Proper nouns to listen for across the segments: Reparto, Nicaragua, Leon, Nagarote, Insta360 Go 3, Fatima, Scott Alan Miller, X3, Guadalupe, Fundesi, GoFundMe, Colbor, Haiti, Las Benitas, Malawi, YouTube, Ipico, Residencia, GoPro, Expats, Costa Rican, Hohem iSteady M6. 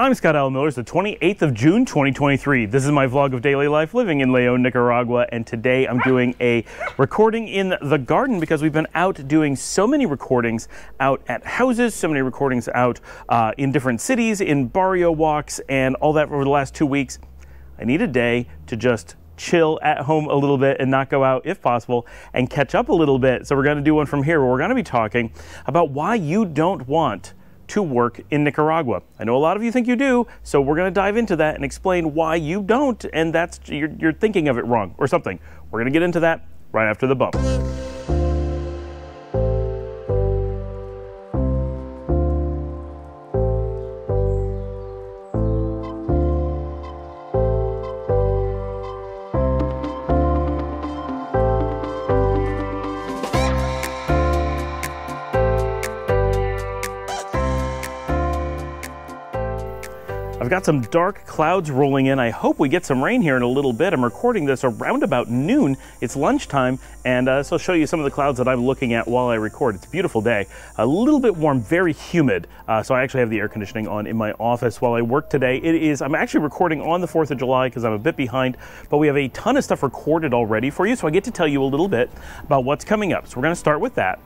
I'm Scott Alan Miller. It's the 28th of June, 2023. This is my vlog of daily life living in Leon, Nicaragua, and today I'm doing a recording in the garden because we've been out doing so many recordings out at houses, so many recordings out in different cities, in barrio walks, and all that over the last 2 weeks. I need a day to just chill at home a little bit and not go out if possible and catch up a little bit. So we're going to do one from here where we're going to be talking about why you don't want to work in Nicaragua. I know a lot of you think you do, so we're gonna dive into that and explain why you don't, and that's you're thinking of it wrong or something. We're gonna get into that right after the bump. I've got some dark clouds rolling in. I hope we get some rain here in a little bit. I'm recording this around about noon. It's lunchtime, and so I'll show you some of the clouds that I'm looking at while I record. It's a beautiful day. A little bit warm, very humid. So I actually have the air conditioning on in my office while I work today. I'm actually recording on the 4th of July because I'm a bit behind, but we have a ton of stuff recorded already for you, so I get to tell you a little bit about what's coming up. So we're gonna start with that.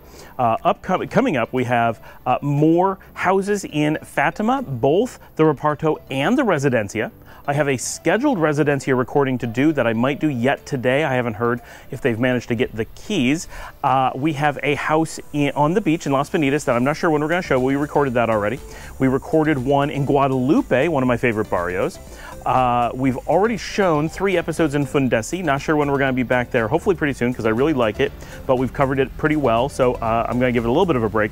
Coming up, we have more houses in Fatima, both the Reparto and the Residencia. I have a scheduled Residencia recording to do that I might do yet today. I haven't heard if they've managed to get the keys. We have a house on the beach in Las Benitas that I'm not sure when we're going to show. We recorded that already. We recorded one in Guadalupe, one of my favorite barrios. We've already shown 3 episodes in Fundesi. Not sure when we're going to be back there. Hopefully pretty soon because I really like it, but we've covered it pretty well. So I'm going to give it a little bit of a break.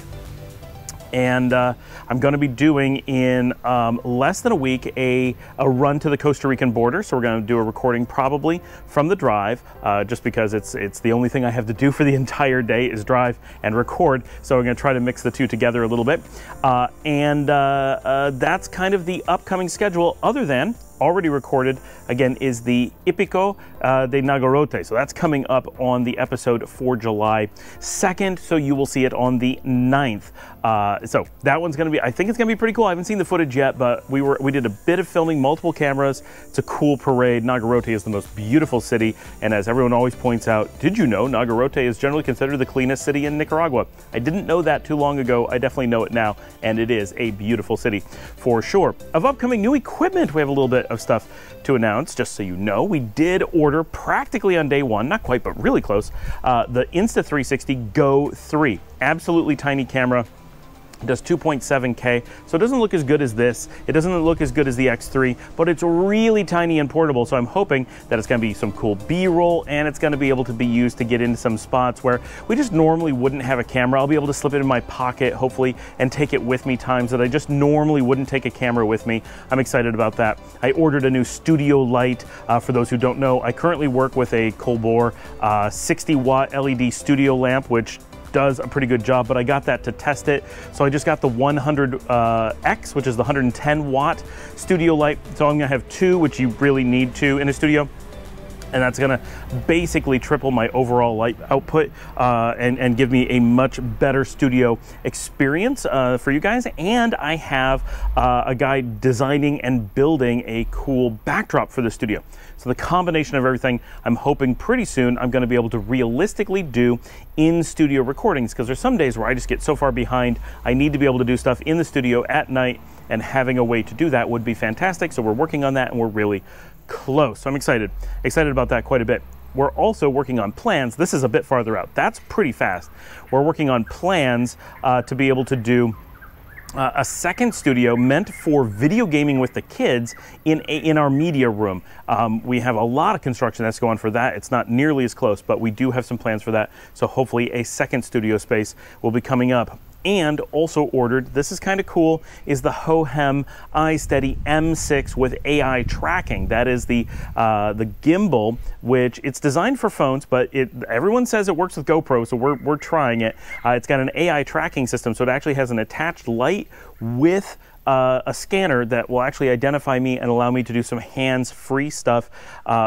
And I'm going to be doing in less than a week a run to the Costa Rican border. So we're going to do a recording probably from the drive, just because it's the only thing I have to do for the entire day is drive and record. So I'm going to try to mix the two together a little bit. That's kind of the upcoming schedule, other than already recorded, again, is the Ipico de Nagarote. So that's coming up on the episode for July 2nd. So you will see it on the 9th. So that one's gonna be, I think it's gonna be pretty cool. I haven't seen the footage yet, but we did a bit of filming, multiple cameras. It's a cool parade. Nagarote is the most beautiful city. And as everyone always points out, did you know Nagarote is generally considered the cleanest city in Nicaragua? I didn't know that too long ago. I definitely know it now. And it is a beautiful city for sure. Of upcoming new equipment, we have a little bit of stuff to announce, just so you know. We did order practically on day one, not quite, but really close, the Insta360 Go 3. Absolutely tiny camera, does 2.7K, so it doesn't look as good as this. It doesn't look as good as the X3, but it's really tiny and portable, so I'm hoping that it's gonna be some cool B-roll, and it's gonna be able to be used to get into some spots where we just normally wouldn't have a camera. I'll be able to slip it in my pocket, hopefully, and take it with me times that I just normally wouldn't take a camera with me. I'm excited about that. I ordered a new studio light. For those who don't know, I currently work with a Colbor 60-watt LED studio lamp, which does a pretty good job, but I got that to test it. So I just got the 100X, which is the 110-watt studio light. So I'm gonna have 2, which you really need 2 in a studio. And that's gonna basically triple my overall light output and give me a much better studio experience for you guys. And I have a guy designing and building a cool backdrop for the studio. So the combination of everything, I'm hoping pretty soon I'm gonna be able to realistically do in-studio recordings, because there's some days where I just get so far behind. I need to be able to do stuff in the studio at night, and having a way to do that would be fantastic. So we're working on that, and we're really close. So I'm excited about that quite a bit. We're also working on plans. This is a bit farther out. That's pretty fast. We're working on plans to be able to do a second studio meant for video gaming with the kids in our media room. We have a lot of construction that's going on for that. It's not nearly as close, but we do have some plans for that. So hopefully a second studio space will be coming up. And also ordered, this is kind of cool, is the Hohem iSteady M6 with AI tracking. That is the gimbal, which it's designed for phones, but everyone says it works with GoPro, so we're trying it. It's got an AI tracking system, so it actually has an attached light with a scanner that will actually identify me and allow me to do some hands-free stuff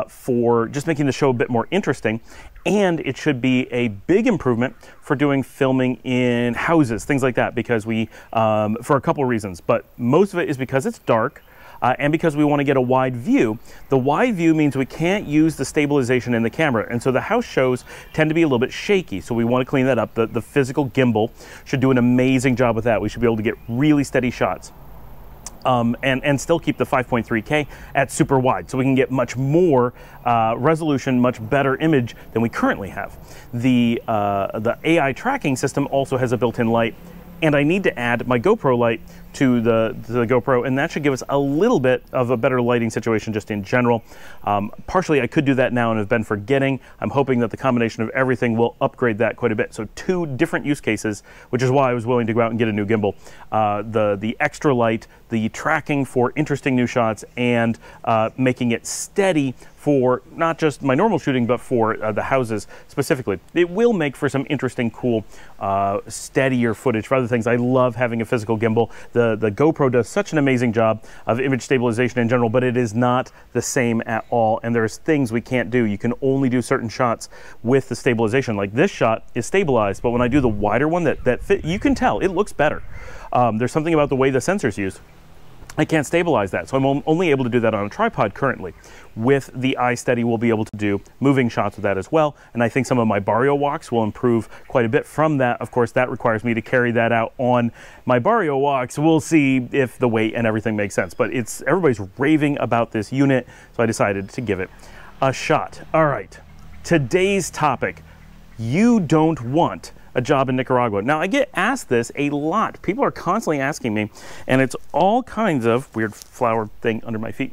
for just making the show a bit more interesting. And it should be a big improvement for doing filming in houses, things like that, because we, for a couple reasons, but most of it is because it's dark and because we want to get a wide view. The wide view means we can't use the stabilization in the camera, and so the house shows tend to be a little bit shaky, so we want to clean that up. The physical gimbal should do an amazing job with that. We should be able to get really steady shots. And still keep the 5.3K at super wide, so we can get much more resolution, much better image than we currently have. The AI tracking system also has a built-in light, and I need to add my GoPro light to the GoPro, and that should give us a little bit of a better lighting situation just in general. Partially, I could do that now and have been forgetting. I'm hoping that the combination of everything will upgrade that quite a bit. So two different use cases, which is why I was willing to go out and get a new gimbal. The extra light, the tracking for interesting new shots, and making it steady for not just my normal shooting, but for the houses specifically. It will make for some interesting, cool, steadier footage for other things. I love having a physical gimbal. The GoPro does such an amazing job of image stabilization in general, but it is not the same at all. And there's things we can't do. You can only do certain shots with the stabilization. Like this shot is stabilized, but when I do the wider one that fit, you can tell it looks better. There's something about the way the sensor's used. I can't stabilize that, so I'm only able to do that on a tripod currently. With the iSteady, we'll be able to do moving shots with that as well, and I think some of my barrio walks will improve quite a bit from that. Of course, that requires me to carry that out on my barrio walks. We'll see if the weight and everything makes sense, but everybody's raving about this unit, so I decided to give it a shot. All right, today's topic: you don't want a job in Nicaragua. Now, I get asked this a lot. People are constantly asking me, and it's all kinds of weird flower thing under my feet.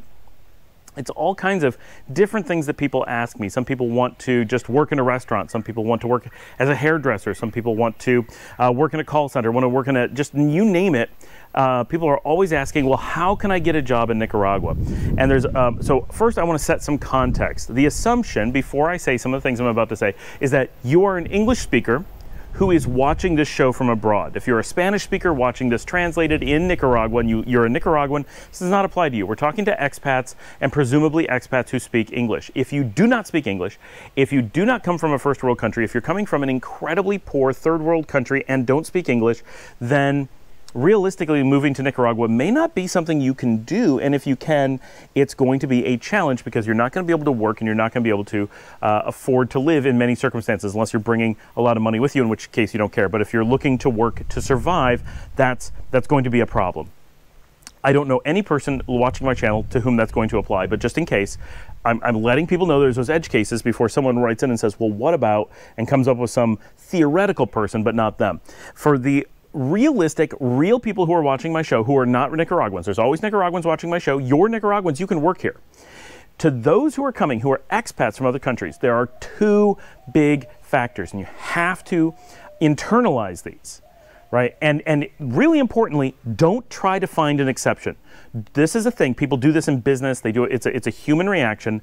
It's all kinds of different things that people ask me. Some people want to just work in a restaurant. Some people want to work as a hairdresser. Some people want to work in a call center, want to work in a, just you name it. People are always asking, well, how can I get a job in Nicaragua? And there's, so first I want to set some context. The assumption, before I say some of the things I'm about to say, is that you are an English speaker who is watching this show from abroad. If you're a Spanish speaker watching this translated in Nicaragua and you're a Nicaraguan, this does not apply to you. We're talking to expats and presumably expats who speak English. If you do not speak English, if you do not come from a first world country, if you're coming from an incredibly poor third world country and don't speak English, then realistically, moving to Nicaragua may not be something you can do, and if you can, it's going to be a challenge because you're not going to be able to work and you're not going to be able to afford to live in many circumstances unless you're bringing a lot of money with you, in which case you don't care. But if you're looking to work to survive, that's going to be a problem. I don't know any person watching my channel to whom that's going to apply, but just in case, I'm letting people know there's those edge cases before someone writes in and says, well, what about, and comes up with some theoretical person, but not them. For the realistic, real people who are watching my show who are not Nicaraguans. There's always Nicaraguans watching my show. You're Nicaraguans, you can work here. To those who are coming, who are expats from other countries, there are two big factors, and you have to internalize these, right? And really importantly, don't try to find an exception. This is a thing. People do this in business. They do it. It's a human reaction.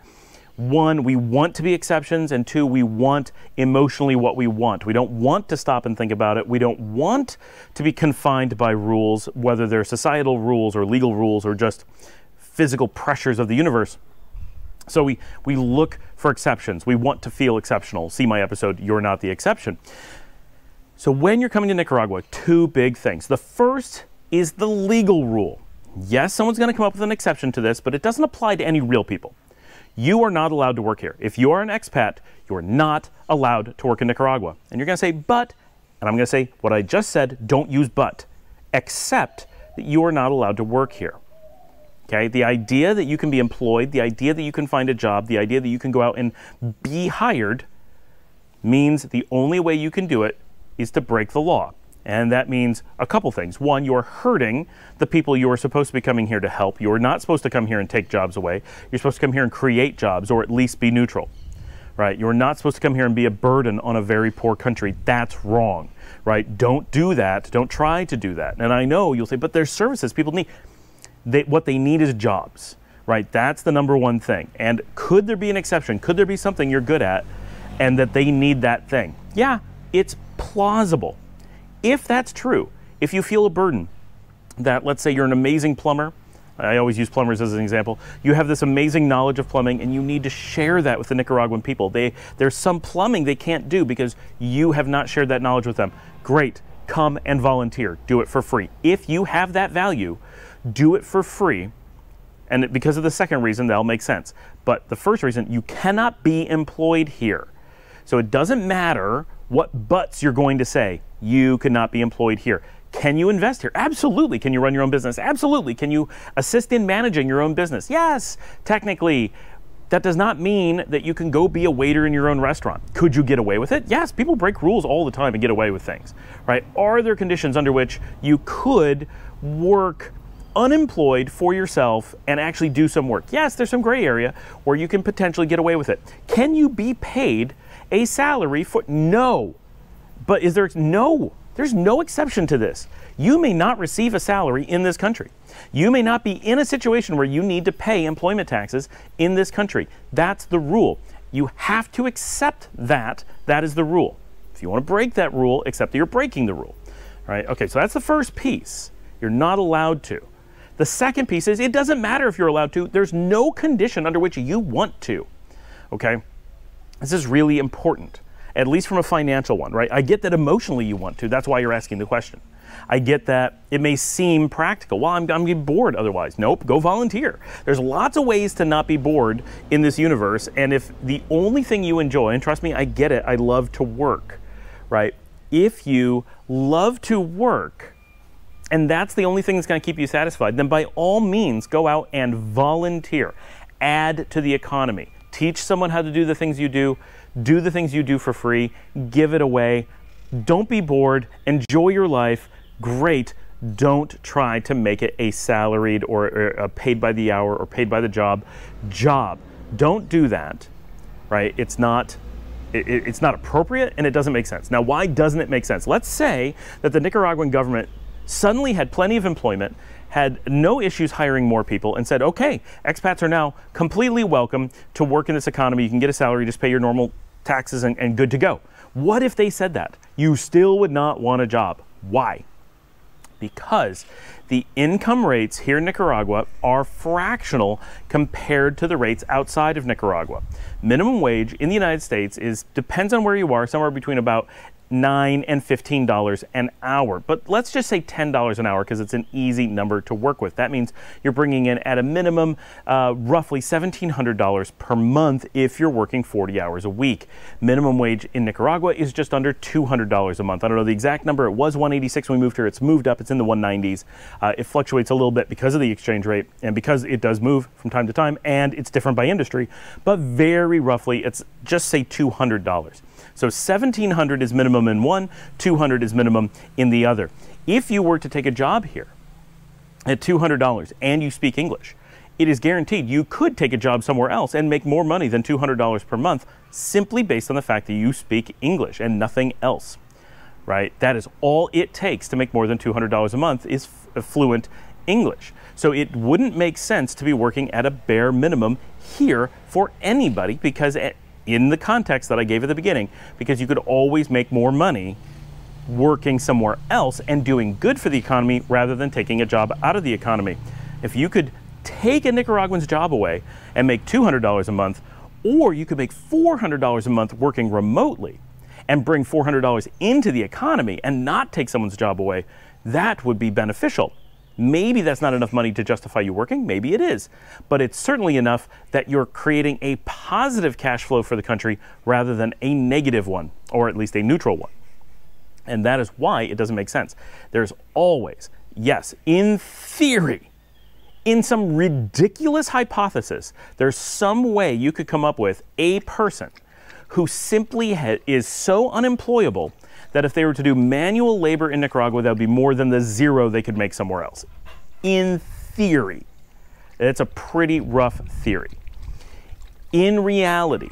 One, we want to be exceptions, and two, we want emotionally what we want. We don't want to stop and think about it. We don't want to be confined by rules, whether they're societal rules or legal rules or just physical pressures of the universe. So we look for exceptions. We want to feel exceptional. See my episode, You're Not the Exception. So when you're coming to Nicaragua, two big things. The first is the legal rule. Yes, someone's going to come up with an exception to this, but it doesn't apply to any real people. You are not allowed to work here. If you are an expat, you are not allowed to work in Nicaragua. And you're going to say, but, and I'm going to say what I just said, don't use but, except that you are not allowed to work here. Okay? The idea that you can be employed, the idea that you can find a job, the idea that you can go out and be hired means the only way you can do it is to break the law. And that means a couple things. One, you're hurting the people you are supposed to be coming here to help. You're not supposed to come here and take jobs away. You're supposed to come here and create jobs, or at least be neutral, right? You're not supposed to come here and be a burden on a very poor country. That's wrong, right? Don't do that. Don't try to do that. And I know you'll say, but there's services people need. What they need is jobs, right? That's the number one thing. And could there be an exception? Could there be something you're good at and that they need that thing? Yeah, it's plausible. If that's true, if you feel a burden, that, let's say you're an amazing plumber. I always use plumbers as an example. You have this amazing knowledge of plumbing and you need to share that with the Nicaraguan people. There's some plumbing they can't do because you have not shared that knowledge with them. Great, come and volunteer, do it for free. If you have that value, do it for free. And because of the second reason, that'll make sense. But the first reason, you cannot be employed here. So it doesn't matter what buts you're going to say, you cannot be employed here. Can you invest here? Absolutely. Can you run your own business? Absolutely. Can you assist in managing your own business? Yes, technically. That does not mean that you can go be a waiter in your own restaurant. Could you get away with it? Yes, people break rules all the time and get away with things, right? Are there conditions under which you could work unemployed for yourself and actually do some work? Yes, there's some gray area where you can potentially get away with it. Can you be paid a salary for? No. But is there? No. There's no exception to this. You may not receive a salary in this country. You may not be in a situation where you need to pay employment taxes in this country. That's the rule. You have to accept that. That is the rule. If you want to break that rule, accept that you're breaking the rule. All right? Okay, so that's the first piece. You're not allowed to. The second piece is it doesn't matter if you're allowed to. There's no condition under which you want to. Okay? This is really important. At least from a financial one, right? I get that emotionally you want to. That's why you're asking the question. I get that it may seem practical. Well, I'm getting bored otherwise. Nope, go volunteer. There's lots of ways to not be bored in this universe. And if the only thing you enjoy, and trust me, I get it. I love to work, right? If you love to work and that's the only thing that's going to keep you satisfied, then by all means, go out and volunteer. Add to the economy. Teach someone how to do the things you do. Do the things you do for free, give it away, don't be bored, enjoy your life, great. Don't try to make it a salaried or a paid by the hour or paid by the job. Don't do that, right? It's not appropriate and it doesn't make sense. Now, why doesn't it make sense? Let's say that the Nicaraguan government suddenly had plenty of employment, had no issues hiring more people, and said, okay, expats are now completely welcome to work in this economy. You can get a salary, just pay your normal taxes and good to go. What if they said that? You still would not want a job. Why? Because the income rates here in Nicaragua are fractional compared to the rates outside of Nicaragua. Minimum wage in the United States depends on where you are, somewhere between about $9 and $15 an hour, but let's just say $10 an hour because it's an easy number to work with. That means you're bringing in at a minimum roughly $1,700 per month if you're working 40 hours a week. Minimum wage in Nicaragua is just under $200 a month. I don't know the exact number. It was $186 when we moved here. It's moved up. It's in the 190s. It fluctuates a little bit because of the exchange rate and because it does move from time to time and it's different by industry, but very roughly it's just say $200. So $1,700 is minimum in one, $200 is minimum in the other. If you were to take a job here at $200 and you speak English, it is guaranteed you could take a job somewhere else and make more money than $200 per month simply based on the fact that you speak English and nothing else, right? That is all it takes to make more than $200 a month is fluent English. So it wouldn't make sense to be working at a bare minimum here for anybody because in the context that I gave at the beginning, because you could always make more money working somewhere else and doing good for the economy rather than taking a job out of the economy. If you could take a Nicaraguan's job away and make $200 a month, or you could make $400 a month working remotely and bring $400 into the economy and not take someone's job away, that would be beneficial. Maybe that's not enough money to justify you working, maybe it is, but it's certainly enough that you're creating a positive cash flow for the country rather than a negative one, or at least a neutral one. And that is why it doesn't make sense. There's always, yes, in theory, in some ridiculous hypothesis, there's some way you could come up with a person who simply is so unemployable that if they were to do manual labor in Nicaragua, that would be more than the zero they could make somewhere else. In theory. That's a pretty rough theory. In reality,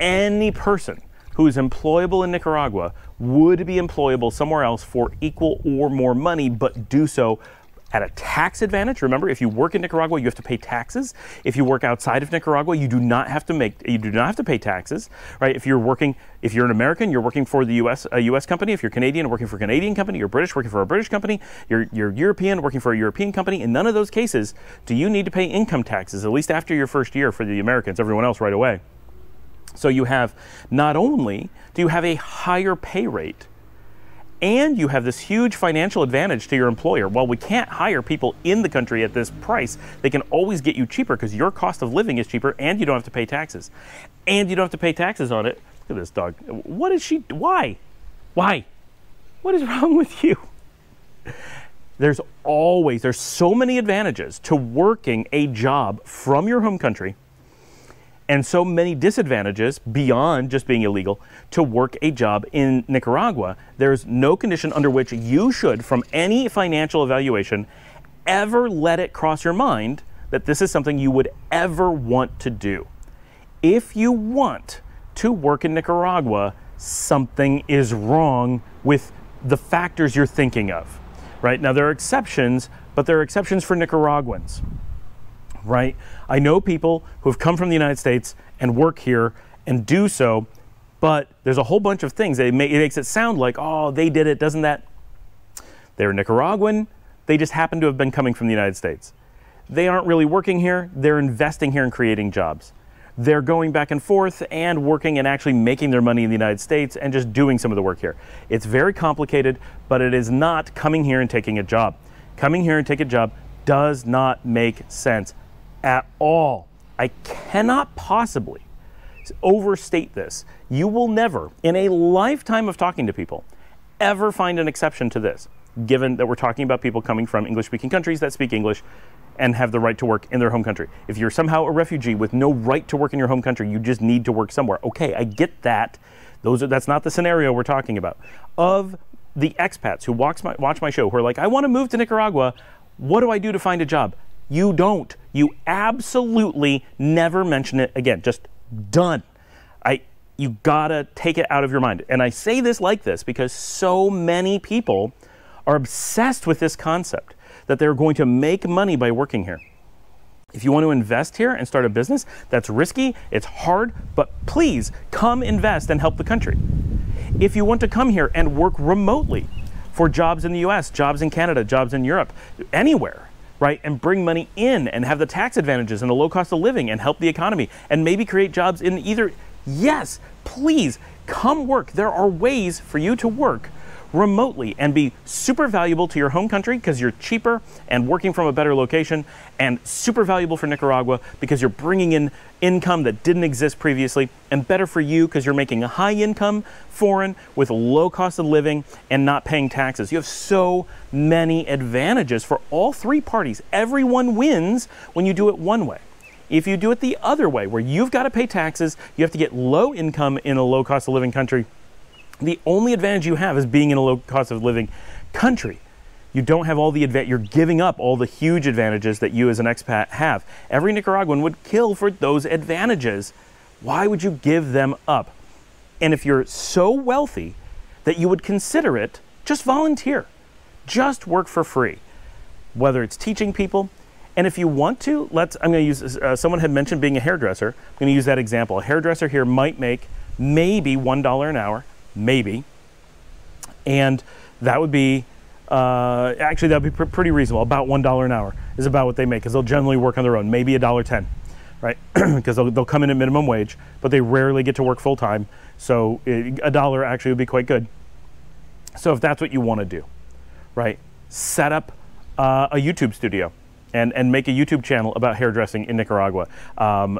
any person who is employable in Nicaragua would be employable somewhere else for equal or more money, but do so at a tax advantage. Remember, if you work in Nicaragua, you have to pay taxes. If you work outside of Nicaragua, you do not have to pay taxes, right? If you're an American, you're working for the U.S. a U.S. company. If you're Canadian, working for a Canadian company. You're British, working for a British company. You're European, working for a European company. In none of those cases do you need to pay income taxes, at least after your first year for the Americans, everyone else right away. So you have, not only do you have a higher pay rate, and you have this huge financial advantage to your employer. While we can't hire people in the country at this price, they can always get you cheaper because your cost of living is cheaper and you don't have to pay taxes. And you don't have to pay taxes on it. Look at this dog. What is she? Why? Why? What is wrong with you? There's so many advantages to working a job from your home country, and so many disadvantages beyond just being illegal to work a job in Nicaragua. There's no condition under which you should, from any financial evaluation, ever let it cross your mind that this is something you would ever want to do. If you want to work in Nicaragua, something is wrong with the factors you're thinking of, right? Now, there are exceptions, but there are exceptions for Nicaraguans. Right? I know people who have come from the United States and work here and do so, but there's a whole bunch of things. It makes it sound like, oh, they did it, doesn't that? They're Nicaraguan. They just happen to have been coming from the United States. They aren't really working here. They're investing here and creating jobs. They're going back and forth and working and actually making their money in the United States and just doing some of the work here. It's very complicated, but it is not coming here and taking a job. Coming here and taking a job does not make sense at all. I cannot possibly overstate this. You will never, in a lifetime of talking to people, ever find an exception to this, given that we're talking about people coming from English-speaking countries that speak English and have the right to work in their home country. If you're somehow a refugee with no right to work in your home country, you just need to work somewhere. Okay, I get that. That's not the scenario we're talking about. Of the expats who watch my show, who are like, I want to move to Nicaragua, what do I do to find a job? You don't. You absolutely never mention it again. Just done. You gotta take it out of your mind. And I say this like this because so many people are obsessed with this concept that they're going to make money by working here. If you want to invest here and start a business, that's risky, it's hard, but please come invest and help the country. If you want to come here and work remotely for jobs in the US, jobs in Canada, jobs in Europe, anywhere, right, and bring money in and have the tax advantages and a low cost of living and help the economy and maybe create jobs in either, yes, please come work. There are ways for you to work remotely and be super valuable to your home country because you're cheaper and working from a better location, and super valuable for Nicaragua because you're bringing in income that didn't exist previously, and better for you because you're making a high income foreign with low cost of living and not paying taxes. You have so many advantages for all three parties. Everyone wins when you do it one way. If you do it the other way, where you've got to pay taxes, you have to get low income in a low cost of living country, the only advantage you have is being in a low cost of living country. You don't have all the advantage. You're giving up all the huge advantages that you as an expat have. Every Nicaraguan would kill for those advantages. Why would you give them up? And if you're so wealthy that you would consider it, just volunteer. Just work for free, whether it's teaching people. And if you want to, I'm going to use, someone had mentioned being a hairdresser. I'm going to use that example. A hairdresser here might make maybe $1 an hour. Maybe. And that would be, actually that would be pretty reasonable. About $1 an hour is about what they make, because they'll generally work on their own, maybe $1.10, right? Because they'll come in at minimum wage, but they rarely get to work full time. So $1 actually would be quite good. So if that's what you want to do, right? Set up a YouTube studio and make a YouTube channel about hairdressing in Nicaragua.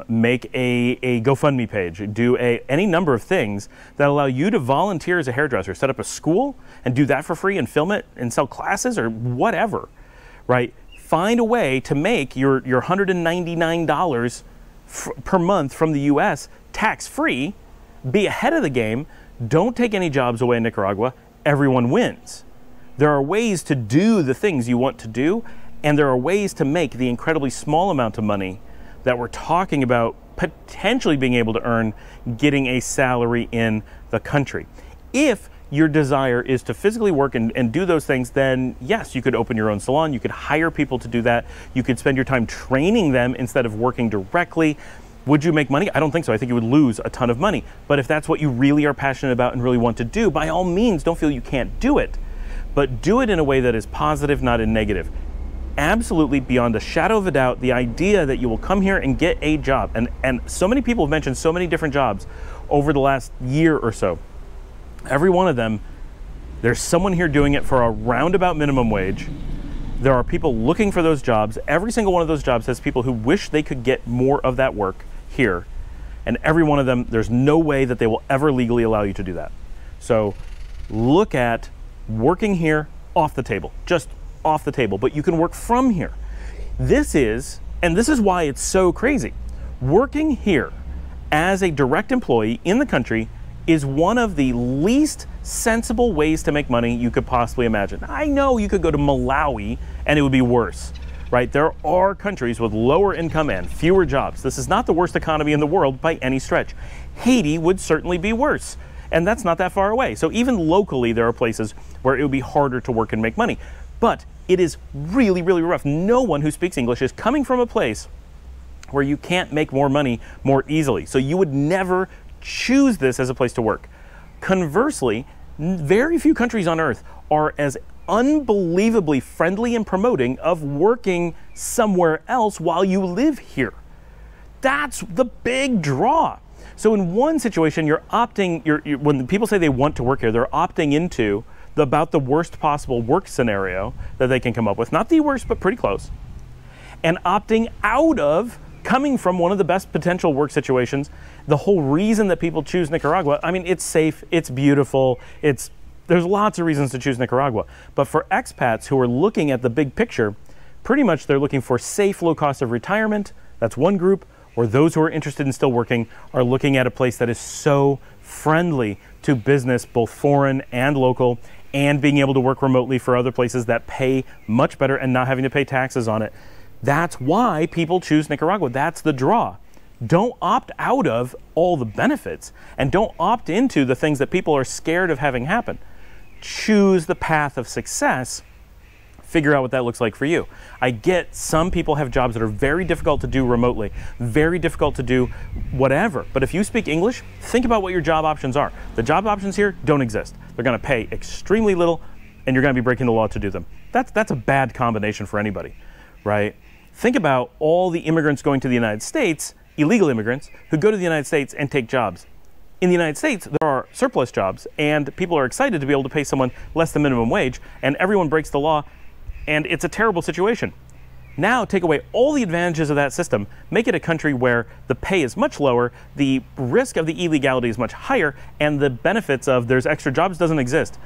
Make a GoFundMe page, do any number of things that allow you to volunteer as a hairdresser. Set up a school and do that for free and film it and sell classes or whatever, right? Find a way to make your $199 per month from the US tax-free, be ahead of the game, don't take any jobs away in Nicaragua, everyone wins. There are ways to do the things you want to do, and there are ways to make the incredibly small amount of money that we're talking about potentially being able to earn getting a salary in the country. If your desire is to physically work and do those things, then yes, you could open your own salon, you could hire people to do that, you could spend your time training them instead of working directly. Would you make money? I don't think so. I think you would lose a ton of money. But if that's what you really are passionate about and really want to do, by all means, don't feel you can't do it, but do it in a way that is positive, not in negative. Absolutely, beyond a shadow of a doubt, the idea that you will come here and get a job, and so many people have mentioned so many different jobs over the last year or so. Every one of them, there's someone here doing it for a roundabout minimum wage. There are people looking for those jobs. Every single one of those jobs has people who wish they could get more of that work here. And every one of them, there's no way that they will ever legally allow you to do that. So look at working here off the table, just off the table, but you can work from here. This is why it's so crazy. Working here as a direct employee in the country is one of the least sensible ways to make money you could possibly imagine. I know you could go to Malawi and it would be worse, right? There are countries with lower income and fewer jobs. This is not the worst economy in the world by any stretch. Haiti would certainly be worse, and that's not that far away. So even locally, there are places where it would be harder to work and make money, but it is really, really rough. No one who speaks English is coming from a place where you can't make more money more easily. So you would never choose this as a place to work. Conversely, very few countries on earth are as unbelievably friendly and promoting of working somewhere else while you live here. That's the big draw. So in one situation, you're opting, when people say they want to work here, they're opting into about the worst possible work scenario that they can come up with. Not the worst, but pretty close. And opting out of coming from one of the best potential work situations. The whole reason that people choose Nicaragua, I mean, it's safe, it's beautiful, there's lots of reasons to choose Nicaragua. But for expats who are looking at the big picture, pretty much they're looking for safe, low cost of retirement. That's one group. Or those who are interested in still working are looking at a place that is so friendly to business, both foreign and local, and being able to work remotely for other places that pay much better and not having to pay taxes on it. That's why people choose Nicaragua. That's the draw. Don't opt out of all the benefits and don't opt into the things that people are scared of having happen. Choose the path of success. Figure out what that looks like for you. I get some people have jobs that are very difficult to do remotely, very difficult to do whatever. But if you speak English, think about what your job options are. The job options here don't exist. They're going to pay extremely little and you're going to be breaking the law to do them. That's a bad combination for anybody, right? Think about all the immigrants going to the United States, illegal immigrants, who go to the United States and take jobs. In the United States, there are surplus jobs, and people are excited to be able to pay someone less than minimum wage, and everyone breaks the law, and it's a terrible situation. Now take away all the advantages of that system, make it a country where the pay is much lower, the risk of the illegality is much higher, and the benefits of there's extra jobs doesn't exist.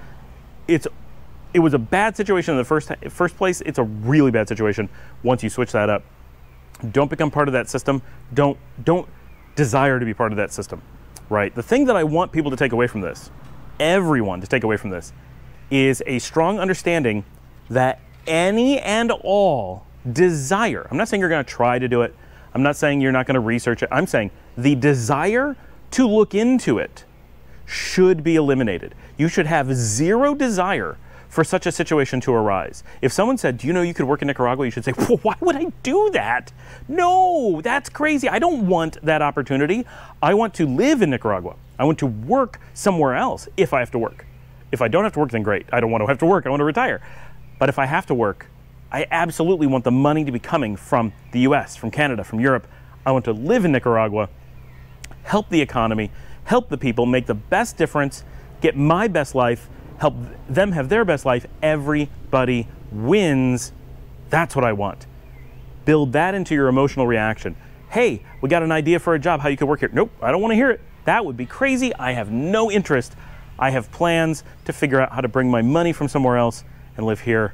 It was a bad situation in the first place. It's a really bad situation once you switch that up. Don't become part of that system. Don't desire to be part of that system, right? The thing that I want people to take away from this, everyone to take away from this, is a strong understanding that any and all desire, I'm not saying you're going to try to do it. I'm not saying you're not going to research it. I'm saying the desire to look into it should be eliminated. You should have zero desire for such a situation to arise. If someone said, do you know you could work in Nicaragua? You should say, well, why would I do that? No, that's crazy. I don't want that opportunity. I want to live in Nicaragua. I want to work somewhere else if I have to work. If I don't have to work, then great. I don't want to have to work. I want to retire. But if I have to work, I absolutely want the money to be coming from the US, from Canada, from Europe. I want to live in Nicaragua, help the economy, help the people, make the best difference, get my best life, help them have their best life. Everybody wins. That's what I want. Build that into your emotional reaction. Hey, we got an idea for a job, how you could work here. Nope, I don't want to hear it. That would be crazy. I have no interest. I have plans to figure out how to bring my money from somewhere else and live here.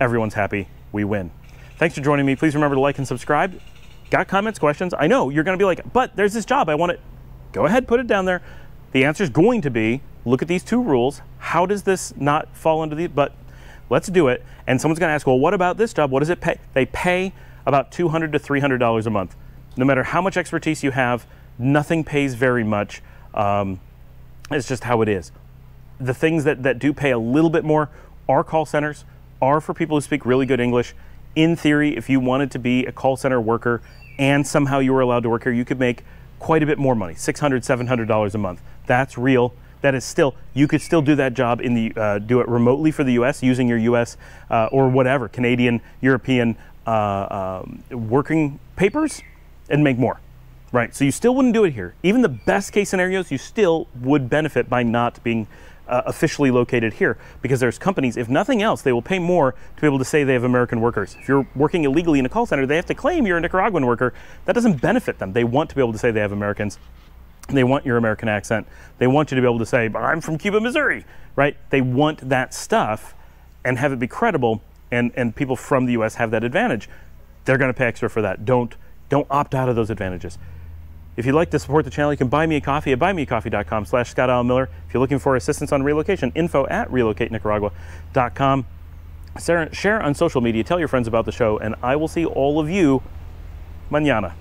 Everyone's happy. We win. Thanks for joining me. Please remember to like and subscribe. Got comments, questions? I know you're going to be like, but there's this job, I want it. Go ahead, put it down there. The answer is going to be, look at these two rules. How does this not fall into the, but let's do it. And someone's going to ask, well, what about this job? What does it pay? They pay about $200 to $300 a month. No matter how much expertise you have, nothing pays very much. It's just how it is. The things that do pay a little bit more are call centers, are for people who speak really good English. In theory, if you wanted to be a call center worker and somehow you were allowed to work here, you could make quite a bit more money, $600, $700 a month. That's real. That is still, you could still do that job in the, do it remotely for the US using your US or whatever, Canadian, European working papers and make more, right? So you still wouldn't do it here. Even the best case scenarios, you still would benefit by not being officially located here, because there's companies, if nothing else, they will pay more to be able to say they have American workers. If you're working illegally in a call center, they have to claim you're a Nicaraguan worker. That doesn't benefit them. They want to be able to say they have Americans. They want your American accent. They want you to be able to say, I'm from Cuba, Missouri, right? They want that stuff and have it be credible, and people from the US have that advantage. They're gonna pay extra for that. Don't opt out of those advantages. If you'd like to support the channel, you can buy me a coffee at buymeacoffee.com/Scott Alan Miller. If you're looking for assistance on relocation, info@relocatenicaragua.com. Share on social media, tell your friends about the show, and I will see all of you mañana.